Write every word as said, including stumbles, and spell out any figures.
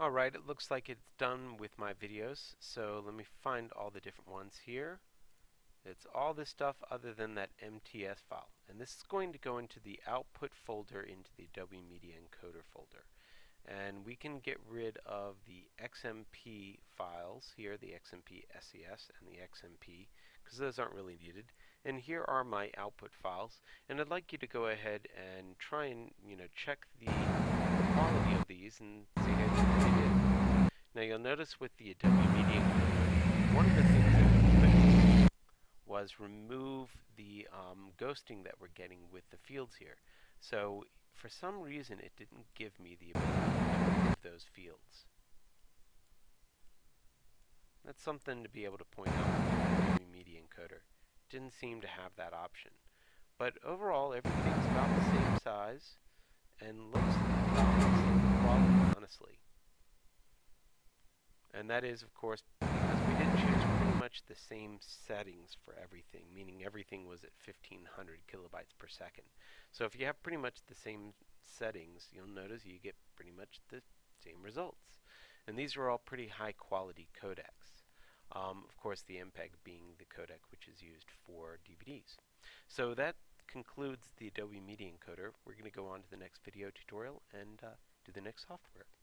Alright, it looks like it's done with my videos, so let me find all the different ones here. It's all this stuff other than that M T S file, and this is going to go into the output folder into the Adobe Media Encoder folder. And we can get rid of the X M P files here, the X M P S E S and the X M P, because those aren't really needed. And here are my output files, and I'd like you to go ahead and try and, you know, check the quality of these and see how they did. Now you'll notice with the Adobe Media Encoder, one of the things that we did was remove the um, ghosting that we're getting with the fields here. So for some reason it didn't give me the ability to remove those fields. That's something to be able to point out with the Media Encoder. Didn't seem to have that option. But overall everything's about the same size and looks about the same quality, honestly. And that is, of course, because we did choose pretty much the same settings for everything, meaning everything was at fifteen hundred kilobytes per second. So if you have pretty much the same settings, you'll notice you get pretty much the same results. And these are all pretty high quality codecs. Um, of course, the M P E G being the codec which is used for D V Ds. So that concludes the Adobe Media Encoder. We're going to go on to the next video tutorial and uh, do the next software.